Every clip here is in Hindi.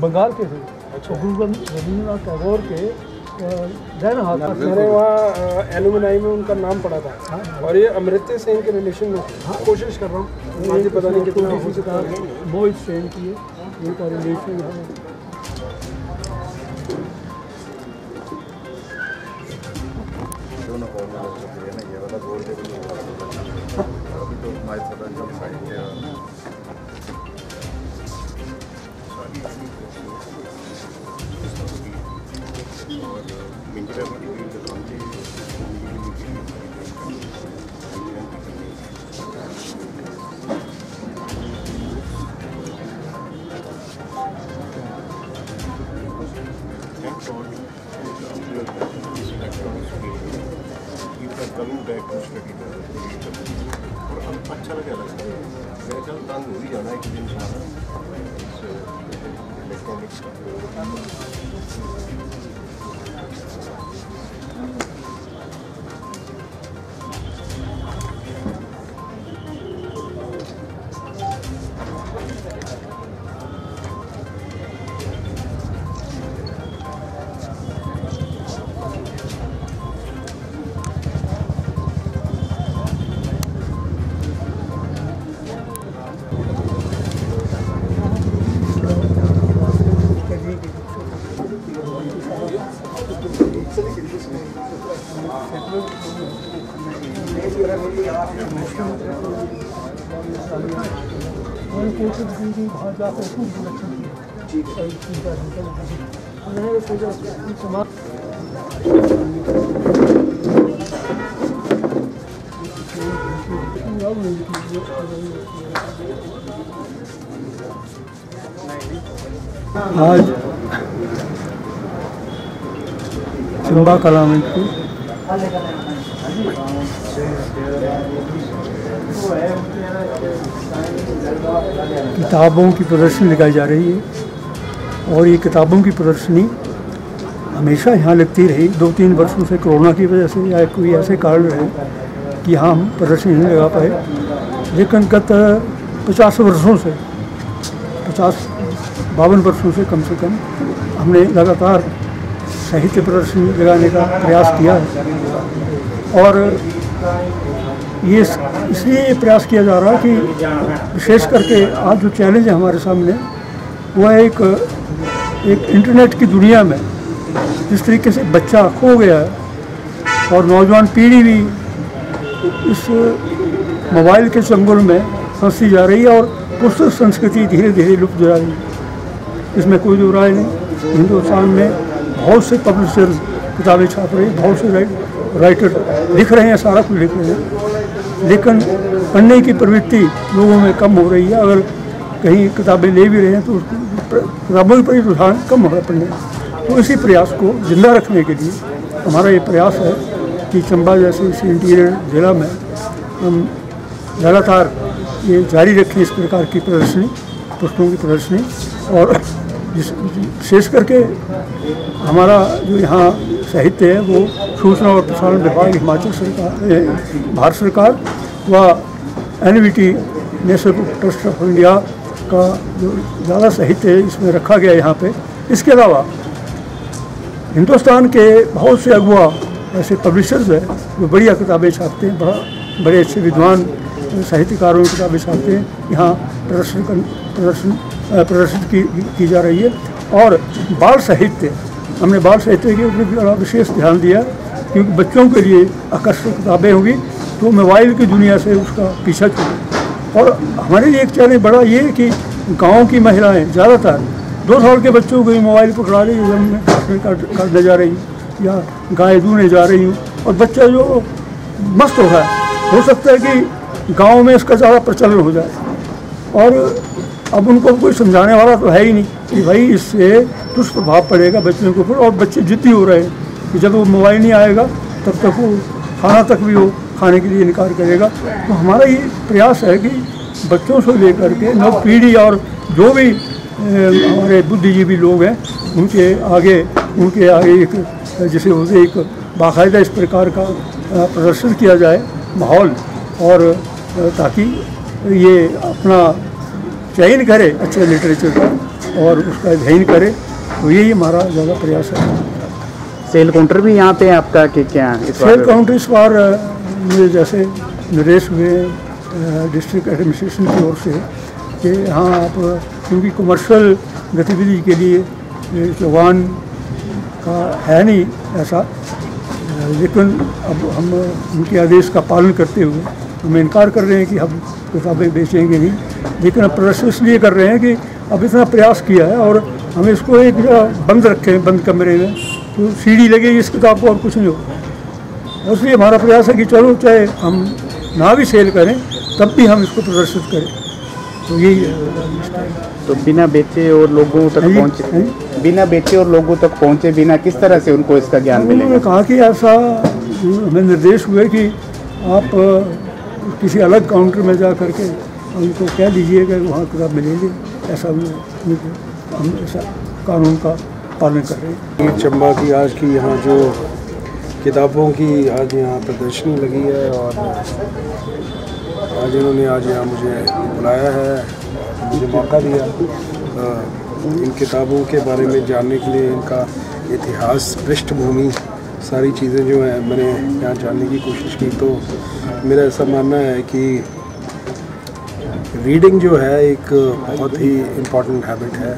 बंगाल के थे। अच्छा। रवींद्रनाथ टैगोर के जैन हाथ मेरे वहाँ एलुमिनाई में उनका नाम पड़ा था। हाँ? और ये अमृत्य सेन के रिलेशन में। हाँ? कोशिश कर रहा हूँ, मुझे पता नहीं कितना हो सकता है। मोहित सेन की उनका रिलेशन है। आज चंबा कला में किताबों की प्रदर्शनी लगाई जा रही है और ये किताबों की प्रदर्शनी हमेशा यहाँ लगती रही। 2-3 वर्षों से कोरोना की वजह से या कोई ऐसे कारण रहे कि यहाँ हम प्रदर्शनी नहीं लगा पाए, लेकिन गत 50 वर्षों से 52 वर्षों से कम हमने लगातार साहित्य प्रदर्शनी लगाने का प्रयास किया है। और ये इसलिए प्रयास किया जा रहा है कि विशेष करके आज जो चैलेंज है हमारे सामने वह एक इंटरनेट की दुनिया में जिस तरीके से बच्चा खो गया है और नौजवान पीढ़ी भी इस मोबाइल के चंगुल में फंसी जा रही है और पुस्तक संस्कृति धीरे धीरे लुप्त हो रही है। इसमें कोई दो राय नहीं। हिंदुस्तान में बहुत से पब्लिशर्स किताबें छाप रहे हैं, बहुत से राइटर लिख रहे हैं, सारा कुछ लिख रहे हैं, लेकिन पढ़ने की प्रवृत्ति लोगों में कम हो रही है। अगर कहीं किताबें ले भी रहे हैं तो किताबों की प्रति रुझान कम हो रहा है पढ़ने। तो इसी प्रयास को जिंदा रखने के लिए हमारा ये प्रयास है कि चंबा जैसे इस इंटीरियर जिला में हम लगातार ये जारी रखें इस प्रकार की प्रदर्शनी, पुस्तकों की प्रदर्शनी। और विशेष करके हमारा जो यहाँ साहित्य है वो सूचना और प्रसारण विभाग, हिमाचल सरकार, भारत सरकार व NBT national book trust of India का जो ज़्यादा साहित्य है इसमें रखा गया यहाँ पे। इसके अलावा हिंदुस्तान के बहुत से अगुआ ऐसे पब्लिशर्स हैं जो बढ़िया किताबें छापते हैं, बड़े अच्छे विद्वान साहित्यकारों की किताबें छापते हैं, यहाँ प्रदर्शित की जा रही है। और बाल साहित्य, हमने बाल साहित्य के ऊपर बड़ा विशेष ध्यान दिया क्योंकि बच्चों के लिए आकर्षक किताबें होंगी तो मोबाइल की दुनिया से उसका पीछा छूटे। और हमारे लिए एक चैलेंज बड़ा ये कि गाँव की महिलाएँ ज़्यादातर 2 साल के बच्चों को मोबाइल पकड़ा रही है, काटने जा रही हूँ या गाय दूने जा रही हूँ और बच्चा जो मस्त हो रहा है। हो सकता है कि गांव में इसका ज़्यादा प्रचलन हो जाए और अब उनको कोई समझाने वाला तो है ही नहीं कि भाई इससे दुष्प्रभाव पड़ेगा बच्चों के ऊपर। और बच्चे जिद्दी हो रहे हैं कि जब वो मोबाइल नहीं आएगा तब तक वो खाना तक भी वो खाने के लिए इनकार करेगा। तो हमारा ये प्रयास है कि बच्चों से लेकर के नव पीढ़ी और जो भी हमारे बुद्धिजीवी लोग हैं उनके आगे एक जैसे होते एक बाकायदा इस प्रकार का प्रदर्शन किया जाए माहौल, और ताकि ये अपना चयन करे अच्छे लिटरेचर का और उसका अध्ययन करे। तो यही हमारा ज़्यादा प्रयास है। सेल काउंटर भी यहाँ पे है आपका कि क्या सेल काउंटर इस बार मुझे जैसे निर्देश हुए डिस्ट्रिक्ट एडमिनिस्ट्रेशन की ओर से कि यहाँ आप क्योंकि कमर्शल गतिविधि के लिए चौहान का है नहीं ऐसा, लेकिन अब हम उनके आदेश का पालन करते हुए हम इनकार कर रहे हैं कि हम किताबें बेचेंगे नहीं, लेकिन अब प्रदर्शन इसलिए कर रहे हैं कि अब इतना प्रयास किया है और हम इसको एक जगह बंद रखें, बंद कमरे में, तो सीढ़ी लगेगी इस किताब को और कुछ नहीं होगा। इसलिए हमारा प्रयास है कि चलो चाहे हम ना भी सेल करें तब भी हम इसको प्रदर्शित करें। तो यही तो बिना बेचे और लोगों तक पहुँचे, बिना बेचे और लोगों तक पहुंचे बिना किस तरह से उनको इसका ज्ञान मिले। उन्होंने कहा कि ऐसा हमें निर्देश हुए कि आप किसी अलग काउंटर में जा करके उनको कह दीजिएगा वहाँ किताब मिलेगी, ऐसा हम ऐसा कानून का पालन कर रहे हैं। चंबा की आज की यहाँ जो किताबों की आज यहाँ प्रदर्शनी लगी है और आज इन्होंने आज यहाँ मुझे बुलाया है, मुझे मौका दिया इन किताबों के बारे में जानने के लिए, इनका इतिहास, पृष्ठभूमि, सारी चीज़ें जो हैं मैंने यहाँ जानने की कोशिश की। तो मेरा ऐसा मानना है कि रीडिंग जो है एक बहुत ही इम्पॉर्टेंट हैबिट है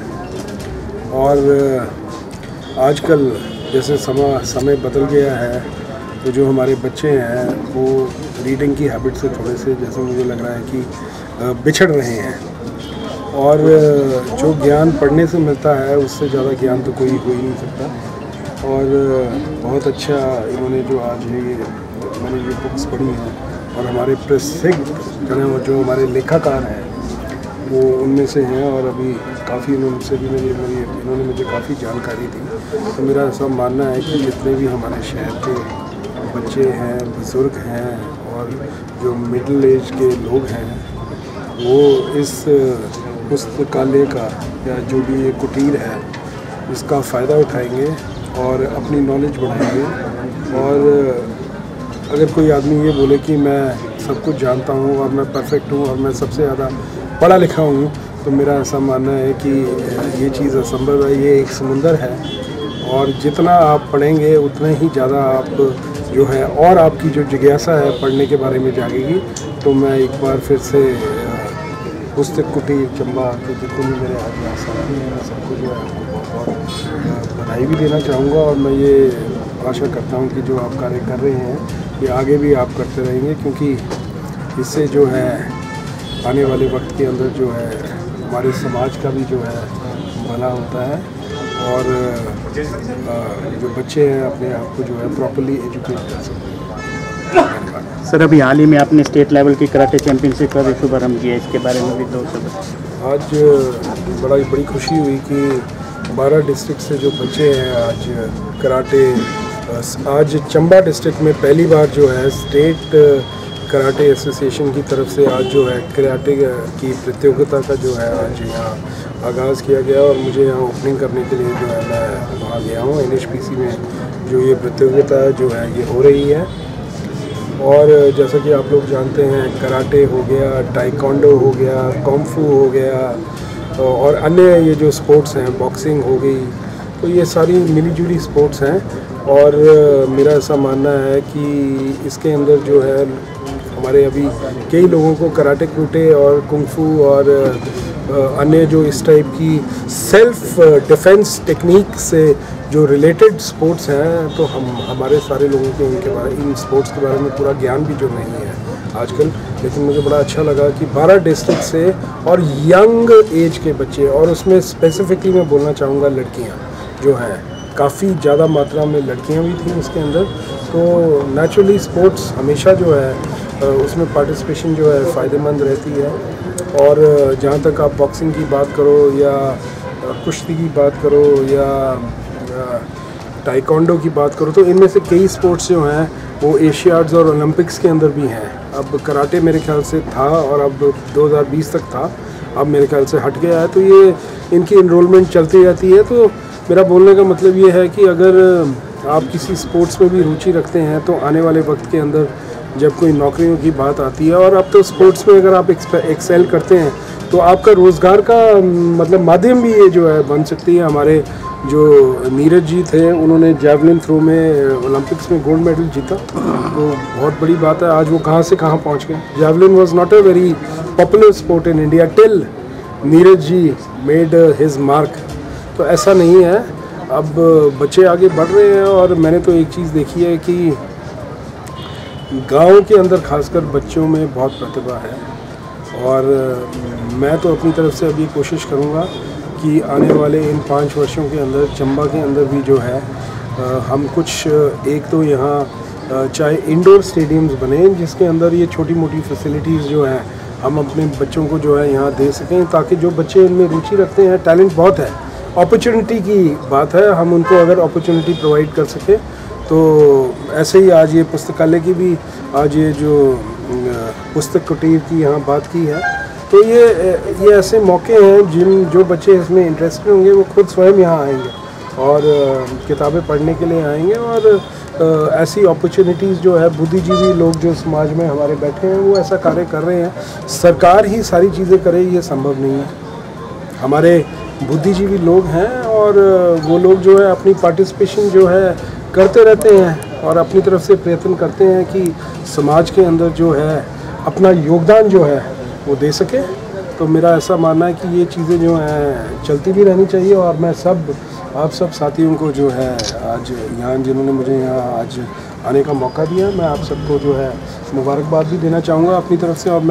और आजकल जैसे समय बदल गया है तो जो हमारे बच्चे हैं वो रीडिंग की हैबिट से थोड़े से जैसे मुझे लग रहा है कि बिछड़ रहे हैं और जो ज्ञान पढ़ने से मिलता है उससे ज़्यादा ज्ञान तो कोई हो ही नहीं सकता। और बहुत अच्छा इन्होंने जो आज मैंने ये बुक्स पढ़ी हैं और हमारे प्रसिद्ध जो हमारे लेखाकार हैं वो उनमें से हैं और अभी काफ़ी उनसे भी इन्होंने मुझे काफ़ी जानकारी दी। तो मेरा ऐसा मानना है कि जितने भी हमारे शहर के बच्चे हैं, बुज़ुर्ग हैं और जो मिडिल एज के लोग हैं वो इस पुस्तकालय का या जो भी ये कुटीर है इसका फ़ायदा उठाएंगे और अपनी नॉलेज बढ़ाएंगे। और अगर कोई आदमी ये बोले कि मैं सब कुछ जानता हूँ और मैं परफेक्ट हूँ और मैं सबसे ज़्यादा पढ़ा लिखा हूँ, तो मेरा ऐसा मानना है कि ये चीज़ असंभव है। ये एक समुंदर है और जितना आप पढ़ेंगे उतने ही ज़्यादा आप जो है और आपकी जो जिज्ञासा है पढ़ने के बारे में जागेगी। तो मैं एक बार फिर से पुस्तक कुटीर चंबा के जितने भी मेरे आज यहाँ साथी हैं सबको जो है आपको बहुत बधाई भी देना चाहूँगा और मैं ये आशा करता हूँ कि जो आप कार्य कर रहे हैं ये आगे भी आप करते रहेंगे क्योंकि इससे जो है आने वाले वक्त के अंदर जो है हमारे समाज का भी जो है भला होता है और जो बच्चे हैं अपने आप को जो है प्रॉपरली एजुकेट कर सकते हैं। सर अभी हाल ही में आपने स्टेट लेवल की कराटे चैंपियनशिप का भी शुभारंभ किया, इसके बारे में भी दो शब्द। आज बड़ी खुशी हुई कि 12 डिस्ट्रिक्ट से जो बच्चे हैं आज कराटे, आज चंबा डिस्ट्रिक्ट में पहली बार जो है स्टेट कराटे एसोसिएशन की तरफ से आज जो है कराटे की प्रतियोगिता का जो है आज यहाँ आगाज़ किया गया और मुझे यहाँ ओपनिंग करने के लिए जो है मैं वहाँ गया हूँ। NHPC में जो ये प्रतियोगिता जो है ये हो रही है और जैसा कि आप लोग जानते हैं कराटे हो गया, ताइक्वांडो हो गया, कुंफू हो गया और अन्य ये जो स्पोर्ट्स हैं, बॉक्सिंग हो गई, तो ये सारी मिलीजुली स्पोर्ट्स हैं और मेरा ऐसा मानना है कि इसके अंदर जो है हमारे अभी कई लोगों को कराटे कुटे और कुंफू और अन्य जो इस टाइप की सेल्फ डिफेंस टेक्निक से जो रिलेटेड स्पोर्ट्स हैं, तो हमारे सारे लोगों को इन स्पोर्ट्स के बारे में पूरा ज्ञान भी जो नहीं है आजकल। लेकिन मुझे बड़ा अच्छा लगा कि 12 डिस्ट्रिक्ट से और यंग एज के बच्चे, और उसमें स्पेसिफिकली मैं बोलना चाहूँगा लड़कियाँ जो हैं, काफ़ी ज़्यादा मात्रा में लड़कियां भी थीं उसके अंदर। तो नेचुरली स्पोर्ट्स हमेशा जो है उसमें पार्टिसिपेशन जो है फ़ायदेमंद रहती है। और जहाँ तक आप बॉक्सिंग की बात करो या कुश्ती की बात करो या ताइक्वांडो की बात करो, तो इनमें से कई स्पोर्ट्स जो हैं वो एशियाड्स और ओलंपिक्स के अंदर भी हैं। अब कराटे मेरे ख्याल से था और अब 2020 तक था, अब मेरे ख्याल से हट गया है, तो ये इनकी इनरोलमेंट चलती रहती है। तो मेरा बोलने का मतलब ये है कि अगर आप किसी स्पोर्ट्स में भी रुचि रखते हैं तो आने वाले वक्त के अंदर जब कोई नौकरियों की बात आती है, और अब तो स्पोर्ट्स में अगर आप एक्सेल करते हैं तो आपका रोज़गार का मतलब माध्यम भी ये जो है बन सकती है। हमारे जो नीरज जी थे उन्होंने जैवलिन थ्रो में ओलंपिक्स में गोल्ड मेडल जीता, तो बहुत बड़ी बात है। आज वो कहाँ से कहाँ पहुँच गए। Javelin was not a very popular sport in India till Neeraj ji made his mark. तो ऐसा नहीं है, अब बच्चे आगे बढ़ रहे हैं। और मैंने तो एक चीज़ देखी है कि गांव के अंदर खासकर बच्चों में बहुत प्रतिभा है, और मैं तो अपनी तरफ से अभी कोशिश करूंगा कि आने वाले इन 5 वर्षों के अंदर चंबा के अंदर भी जो है हम कुछ एक तो यहाँ चाहे इंडोर स्टेडियम्स बने जिसके अंदर ये छोटी मोटी फैसिलिटीज़ जो हैं हम अपने बच्चों को जो है यहाँ दे सकें, ताकि जो बच्चे इनमें रुचि रखते हैं, टैलेंट बहुत है, अपॉर्चुनिटी की बात है, हम उनको अगर अपॉर्चुनिटी प्रोवाइड कर सकें तो। ऐसे ही आज ये पुस्तकालय की भी आज ये जो पुस्तक कुटीर की यहाँ बात की है, तो ये ऐसे मौके हैं जिन जो बच्चे इसमें इंटरेस्टेड होंगे वो खुद स्वयं यहाँ आएंगे और किताबें पढ़ने के लिए आएंगे। और ऐसी अपॉर्चुनिटीज़ जो है बुद्धिजीवी लोग जो समाज में हमारे बैठे हैं वो ऐसा कार्य कर रहे हैं। सरकार ही सारी चीज़ें करे ये संभव नहीं है। हमारे बुद्धिजीवी लोग हैं और वो लोग जो है अपनी पार्टिसिपेशन जो है करते रहते हैं और अपनी तरफ से प्रयत्न करते हैं कि समाज के अंदर जो है अपना योगदान जो है वो दे सके। तो मेरा ऐसा मानना है कि ये चीज़ें जो हैं चलती भी रहनी चाहिए। और मैं आप सब साथियों को जो है आज यहाँ जिन्होंने मुझे यहाँ आज आने का मौका दिया, मैं आप सबको जो है मुबारकबाद भी देना चाहूँगा अपनी तरफ से। और मैं